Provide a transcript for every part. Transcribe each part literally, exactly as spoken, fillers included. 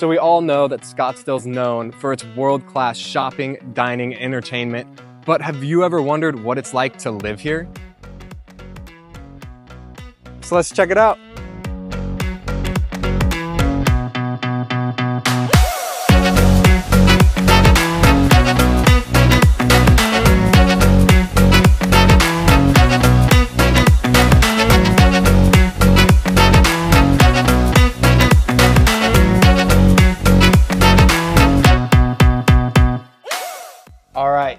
So we all know that Scottsdale's known for its world-class shopping, dining, entertainment, but have you ever wondered what it's like to live here? So let's check it out.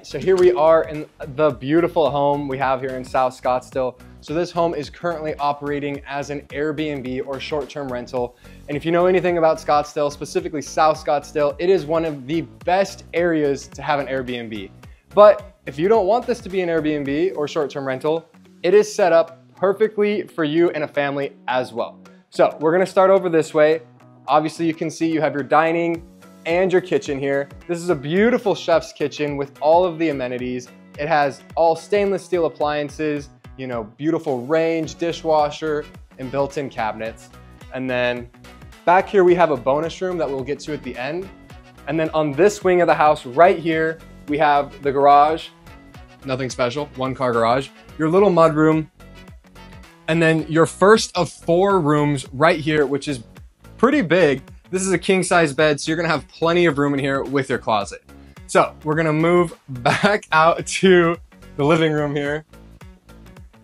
So here we are in the beautiful home we have here in South Scottsdale. So this home is currently operating as an Airbnb or short-term rental. And if you know anything about Scottsdale, specifically South Scottsdale, it is one of the best areas to have an Airbnb. But if you don't want this to be an Airbnb or short-term rental, it is set up perfectly for you and a family as well. So we're gonna start over this way. Obviously you can see you have your dining and your kitchen here. This is a beautiful chef's kitchen with all of the amenities. It has all stainless steel appliances, you know, beautiful range, dishwasher, and built-in cabinets. And then back here we have a bonus room that we'll get to at the end. And then on this wing of the house right here, we have the garage, nothing special, one car garage, your little mud room, and then your first of four rooms right here, which is pretty big. This is a king size bed, so you're gonna have plenty of room in here with your closet. So we're gonna move back out to the living room here.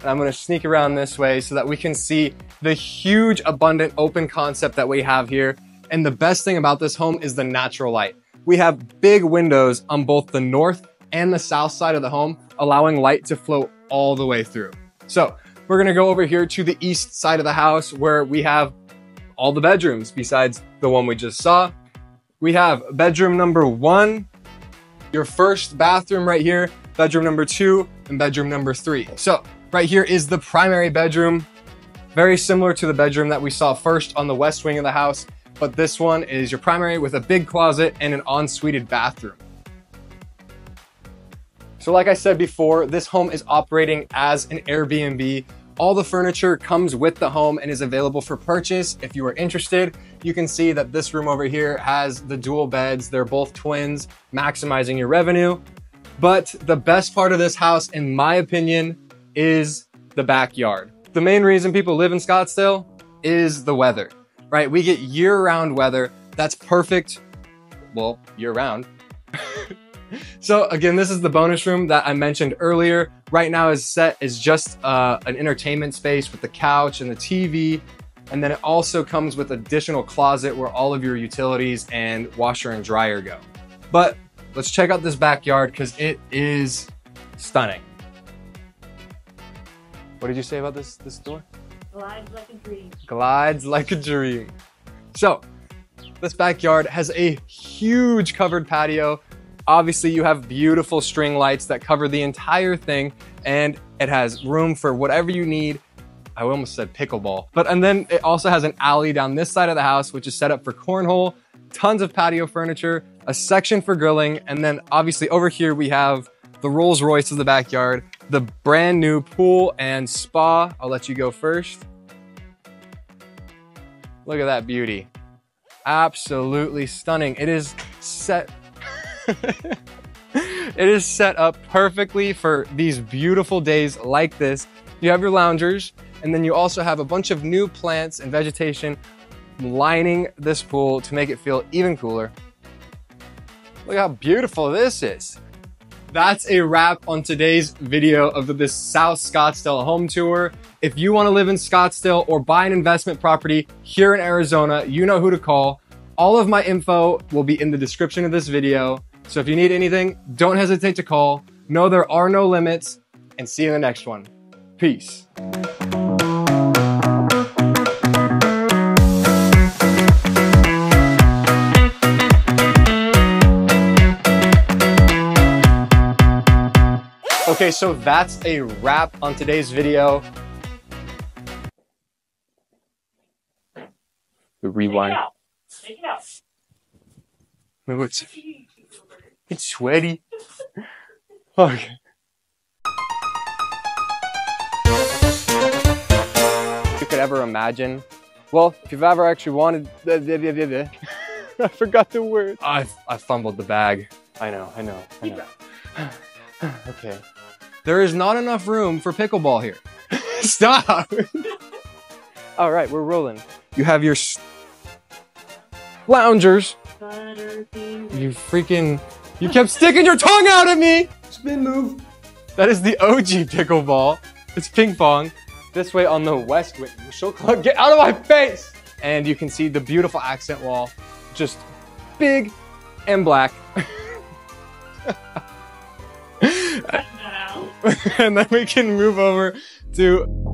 And I'm gonna sneak around this way so that we can see the huge, abundant, open concept that we have here. And the best thing about this home is the natural light. We have big windows on both the north and the south side of the home, allowing light to flow all the way through. So we're gonna go over here to the east side of the house where we have all the bedrooms besides the one we just saw. We have bedroom number one, your first bathroom right here, bedroom number two, and bedroom number three. So right here is the primary bedroom, very similar to the bedroom that we saw first on the west wing of the house, but this one is your primary with a big closet and an ensuite bathroom. So like I said before, this home is operating as an Airbnb. All the furniture comes with the home and is available for purchase. If you are interested, you can see that this room over here has the dual beds. They're both twins, maximizing your revenue. But the best part of this house, in my opinion, is the backyard. The main reason people live in Scottsdale is the weather, right? We get year-round weather. That's perfect, well, year-round. So again, this is the bonus room that I mentioned earlier. Right now is set as just uh, an entertainment space with the couch and the T V. And then it also comes with additional closet where all of your utilities and washer and dryer go. But let's check out this backyard because it is stunning. What did you say about this, this door? Glides like a dream. Glides like a dream. So this backyard has a huge covered patio. Obviously, you have beautiful string lights that cover the entire thing, and it has room for whatever you need. I almost said pickleball. But and then it also has an alley down this side of the house, which is set up for cornhole, tons of patio furniture, a section for grilling, and then obviously over here we have the Rolls Royce of the backyard, the brand new pool and spa. I'll let you go first. Look at that beauty. Absolutely stunning. It is set It is set up perfectly for these beautiful days like this. You have your loungers, and then you also have a bunch of new plants and vegetation lining this pool to make it feel even cooler. Look how beautiful this is. That's a wrap on today's video of this South Scottsdale home tour. If you want to live in Scottsdale or buy an investment property here in Arizona, you know who to call. All of my info will be in the description of this video. So if you need anything, don't hesitate to call. No, there are no limits, and see you in the next one. Peace. Okay, so that's a wrap on today's video. The rewind. Take it out. No, it's, it's sweaty. Okay. You could ever imagine. Well, if you've ever actually wanted. I forgot the word. I, I fumbled the bag. I know, I know, I know. Okay. There is not enough room for pickleball here. Stop! All right, we're rolling. You have your s loungers. You freaking, you kept sticking your tongue out at me! Spin move. That is the O G pickleball. It's ping pong. This way on the west wing. Get out of my face! And you can see the beautiful accent wall, just big and black. And then we can move over to